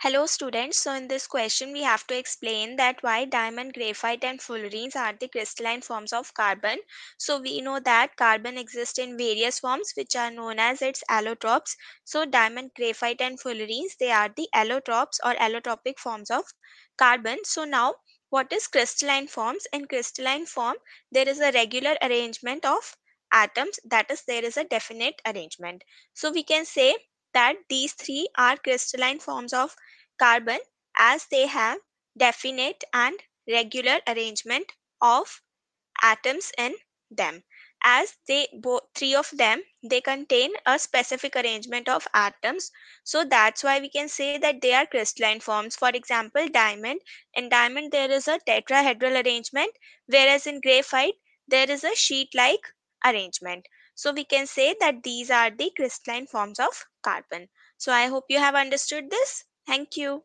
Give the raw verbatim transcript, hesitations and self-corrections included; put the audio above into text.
Hello students, so in this question we have to explain that why diamond, graphite and fullerenes are the crystalline forms of carbon. So we know that carbon exists in various forms which are known as its allotropes. So diamond, graphite and fullerenes, they are the allotropes or allotropic forms of carbon. So now what is crystalline forms? In crystalline form there is a regular arrangement of atoms, that is there is a definite arrangement. So we can say that these three are crystalline forms of carbon as they have definite and regular arrangement of atoms in them. As they both three of them they contain a specific arrangement of atoms, so that's why we can say that they are crystalline forms. For example, diamond. In diamond there is a tetrahedral arrangement, whereas in graphite there is a sheet-like arrangement. So we can say that these are the crystalline forms of carbon. So I hope you have understood this. Thank you.